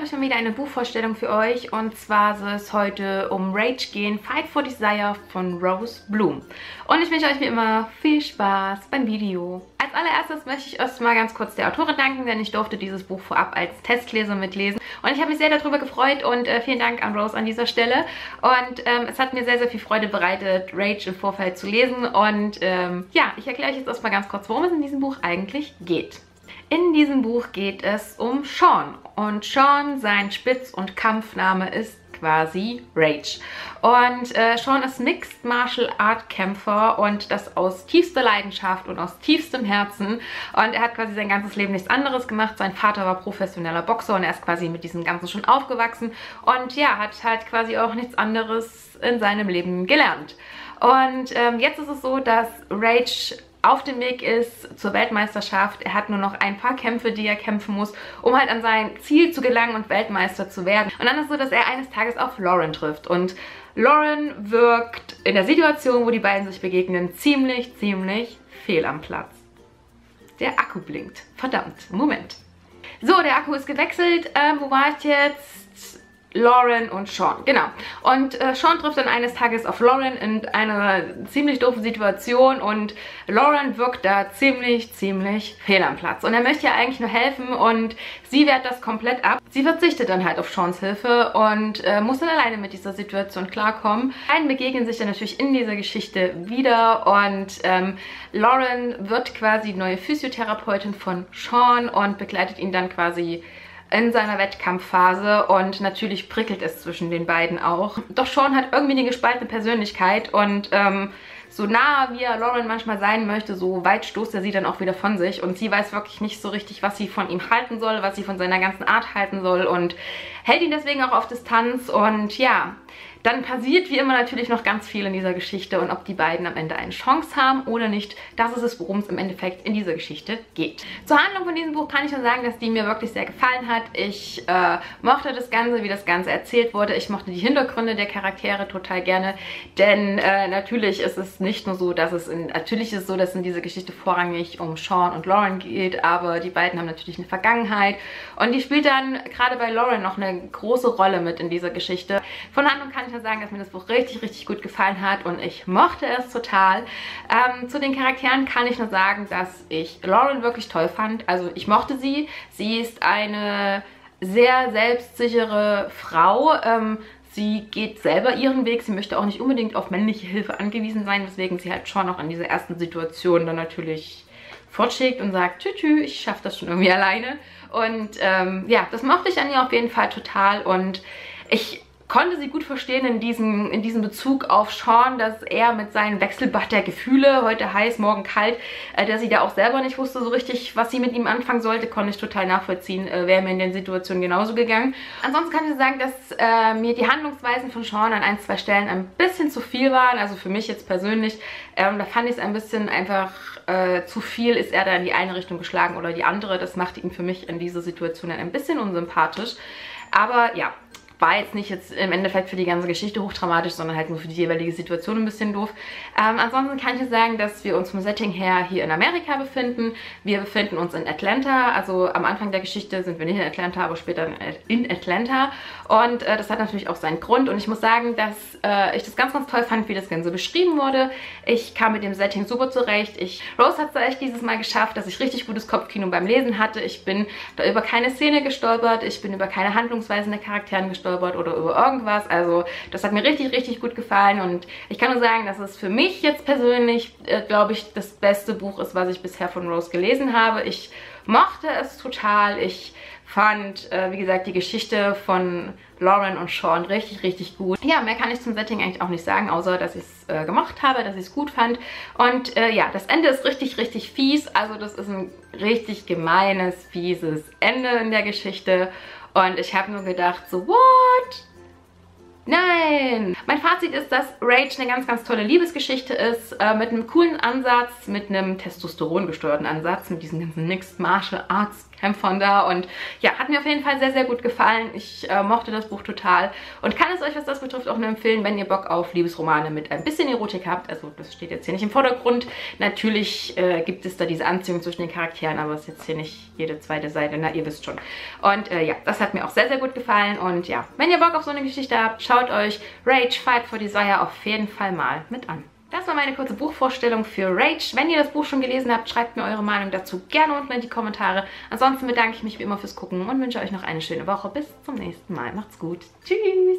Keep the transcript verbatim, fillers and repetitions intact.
habe ich mal wieder eine Buchvorstellung für euch, und zwar soll es heute um Rage gehen, Fight for Desire von Rose Bloom. Und ich wünsche euch wie immer viel Spaß beim Video. Als allererstes möchte ich erstmal ganz kurz der Autorin danken, denn ich durfte dieses Buch vorab als Testleser mitlesen. Und ich habe mich sehr darüber gefreut und äh, vielen Dank an Rose an dieser Stelle. Und ähm, es hat mir sehr, sehr viel Freude bereitet, Rage im Vorfeld zu lesen. Und ähm, ja, ich erkläre euch jetzt erstmal ganz kurz, worum es in diesem Buch eigentlich geht. In diesem Buch geht es um Sean. Und Sean, sein Spitz- und Kampfname ist quasi Rage. Und äh, Sean ist Mixed Martial Art Kämpfer, und das aus tiefster Leidenschaft und aus tiefstem Herzen. Und er hat quasi sein ganzes Leben nichts anderes gemacht. Sein Vater war professioneller Boxer und er ist quasi mit diesem Ganzen schon aufgewachsen. Und ja, hat halt quasi auch nichts anderes in seinem Leben gelernt. Und ähm, jetzt ist es so, dass Rage auf dem Weg ist zur Weltmeisterschaft. Er hat nur noch ein paar Kämpfe, die er kämpfen muss, um halt an sein Ziel zu gelangen und Weltmeister zu werden. Und dann ist es so, dass er eines Tages auf Lauren trifft. Und Lauren wirkt in der Situation, wo die beiden sich begegnen, ziemlich, ziemlich fehl am Platz. Der Akku blinkt. Verdammt. Moment. So, der Akku ist gewechselt. Ähm, wo war ich jetzt? Lauren und Sean, genau. Und äh, Sean trifft dann eines Tages auf Lauren in einer ziemlich doofen Situation, und Lauren wirkt da ziemlich, ziemlich fehl am Platz. Und er möchte ja eigentlich nur helfen, und sie wehrt das komplett ab. Sie verzichtet dann halt auf Seans Hilfe und äh, muss dann alleine mit dieser Situation klarkommen. Die beiden begegnen sich dann natürlich in dieser Geschichte wieder, und ähm, Lauren wird quasi neue Physiotherapeutin von Sean und begleitet ihn dann quasi in seiner Wettkampfphase, und natürlich prickelt es zwischen den beiden auch. Doch Sean hat irgendwie eine gespaltene Persönlichkeit, und ähm, so nah wie er Lauren manchmal sein möchte, so weit stoßt er sie dann auch wieder von sich, und sie weiß wirklich nicht so richtig, was sie von ihm halten soll, was sie von seiner ganzen Art halten soll, und hält ihn deswegen auch auf Distanz. Und ja, dann passiert wie immer natürlich noch ganz viel in dieser Geschichte, und ob die beiden am Ende eine Chance haben oder nicht, das ist es, worum es im Endeffekt in dieser Geschichte geht. Zur Handlung von diesem Buch kann ich nur sagen, dass die mir wirklich sehr gefallen hat. Ich äh, mochte das Ganze, wie das Ganze erzählt wurde. Ich mochte die Hintergründe der Charaktere total gerne, denn äh, natürlich ist es nicht nur so, dass es in, natürlich ist es so, dass in dieser Geschichte vorrangig um Sean und Lauren geht, aber die beiden haben natürlich eine Vergangenheit, und die spielt dann gerade bei Lauren noch eine große Rolle mit in dieser Geschichte. Von Handlung kann ich sagen, dass mir das Buch richtig, richtig gut gefallen hat, und ich mochte es total. Ähm, zu den Charakteren kann ich nur sagen, dass ich Lauren wirklich toll fand. Also ich mochte sie. Sie ist eine sehr selbstsichere Frau. Ähm, sie geht selber ihren Weg. Sie möchte auch nicht unbedingt auf männliche Hilfe angewiesen sein, weswegen sie halt schon auch in dieser ersten Situation dann natürlich fortschickt und sagt, tschü, tschü, ich schaffe das schon irgendwie alleine. Und ähm, ja, das mochte ich an ihr auf jeden Fall total, und ich konnte sie gut verstehen in diesem, in diesem Bezug auf Sean, dass er mit seinem Wechselbad der Gefühle, heute heiß, morgen kalt, äh, dass sie da auch selber nicht wusste so richtig, was sie mit ihm anfangen sollte, konnte ich total nachvollziehen, äh, wäre mir in den Situationen genauso gegangen. Ansonsten kann ich sagen, dass äh, mir die Handlungsweisen von Sean an ein, zwei Stellen ein bisschen zu viel waren, also für mich jetzt persönlich, ähm, da fand ich es ein bisschen einfach äh, zu viel, ist er da in die eine Richtung geschlagen oder die andere, das machte ihn für mich in dieser Situation dann ein bisschen unsympathisch, aber ja, war jetzt nicht jetzt im Endeffekt für die ganze Geschichte hochdramatisch, sondern halt nur für die jeweilige Situation ein bisschen doof. Ähm, ansonsten kann ich sagen, dass wir uns vom Setting her hier in Amerika befinden. Wir befinden uns in Atlanta, also am Anfang der Geschichte sind wir nicht in Atlanta, aber später in Atlanta. Und äh, das hat natürlich auch seinen Grund, und ich muss sagen, dass äh, ich das ganz, ganz toll fand, wie das Ganze beschrieben wurde. Ich kam mit dem Setting super zurecht. Ich, Rose hat es echt dieses Mal geschafft, dass ich richtig gutes Kopfkino beim Lesen hatte. Ich bin da über keine Szene gestolpert, ich bin über keine Handlungsweisen der Charakteren gestolpert oder über irgendwas. Also das hat mir richtig, richtig gut gefallen, und ich kann nur sagen, dass es für mich jetzt persönlich, äh, glaube ich, das beste Buch ist, was ich bisher von Rose gelesen habe. Ich mochte es total. Ich fand, äh, wie gesagt, die Geschichte von Lauren und Sean richtig, richtig gut. Ja, mehr kann ich zum Setting eigentlich auch nicht sagen, außer dass ich es äh, gemocht habe, dass ich es gut fand. Und äh, ja, das Ende ist richtig, richtig fies. Also das ist ein richtig gemeines, fieses Ende in der Geschichte. Und ich habe nur gedacht, so, what? Nein! Mein Fazit ist, dass Rage eine ganz, ganz tolle Liebesgeschichte ist, äh, mit einem coolen Ansatz, mit einem testosterongesteuerten Ansatz, mit diesen ganzen Mixed Martial Arts Hem Fonda. Und ja, hat mir auf jeden Fall sehr, sehr gut gefallen. Ich äh, mochte das Buch total und kann es euch, was das betrifft, auch nur empfehlen, wenn ihr Bock auf Liebesromane mit ein bisschen Erotik habt. Also das steht jetzt hier nicht im Vordergrund. Natürlich äh, gibt es da diese Anziehung zwischen den Charakteren, aber es ist jetzt hier nicht jede zweite Seite. Na, ihr wisst schon. Und äh, ja, das hat mir auch sehr, sehr gut gefallen. Und ja, wenn ihr Bock auf so eine Geschichte habt, schaut euch Rage.Fight for Desire auf jeden Fall mal mit an. Das war meine kurze Buchvorstellung für Rage. Wenn ihr das Buch schon gelesen habt, schreibt mir eure Meinung dazu gerne unten in die Kommentare. Ansonsten bedanke ich mich wie immer fürs Gucken und wünsche euch noch eine schöne Woche. Bis zum nächsten Mal. Macht's gut. Tschüss.